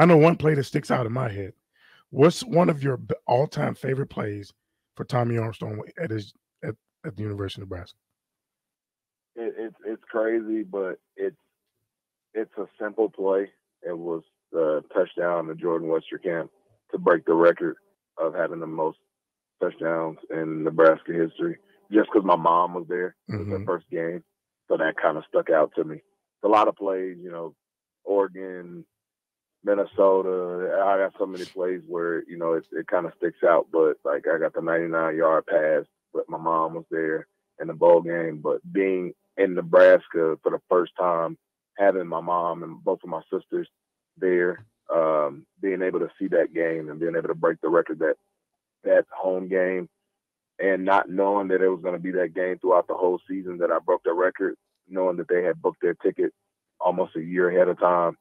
I know one play that sticks out in my head. What's one of your all-time favorite plays for Tommy Armstrong at the University of Nebraska? It's crazy, but it's a simple play. It was the touchdown to Jordan Westerkamp to break the record of having the most touchdowns in Nebraska history, just because my mom was there for the first game. So that kind of stuck out to me. A lot of plays, you know, Oregon, Minnesota. I got so many plays where, you know, it kind of sticks out. But, like, I got the 99-yard pass, but my mom was there in the bowl game. But being in Nebraska for the first time, having my mom and both of my sisters there, being able to see that game and being able to break the record that home game, and not knowing that it was going to be that game throughout the whole season that I broke the record, knowing that they had booked their ticket almost a year ahead of time,